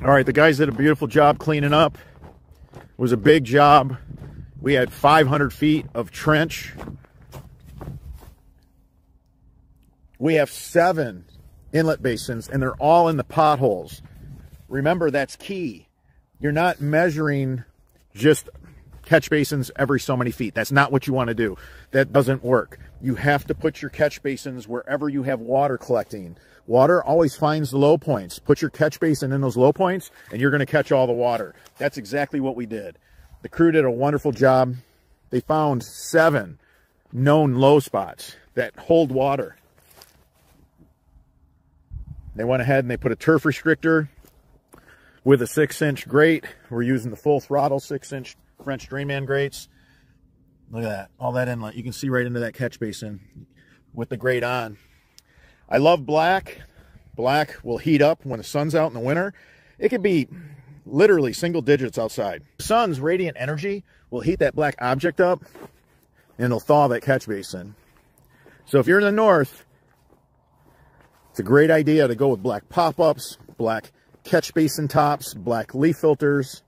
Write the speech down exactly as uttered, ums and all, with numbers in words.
All right, the guys did a beautiful job cleaning up. It was a big job. We had five hundred feet of trench. We have seven inlet basins, and they're all in the potholes. Remember, that's key. You're not measuring just catch basins every so many feet. That's not what you want to do. That doesn't work. You have to put your catch basins wherever you have water collecting. Water always finds the low points. Put your catch basin in those low points, and you're going to catch all the water. That's exactly what we did. The crew did a wonderful job. They found seven known low spots that hold water. They went ahead and they put a turf restrictor with a six inch grate. We're using the full throttle six inch French Drain Man grates. Look at that, all that inlet. You can see right into that catch basin with the grate on. I love black. Black will heat up when the sun's out in the winter. It could be literally single digits outside. The sun's radiant energy will heat that black object up, and it'll thaw that catch basin. So if you're in the north, it's a great idea to go with black pop-ups, black catch basin tops, black leaf filters,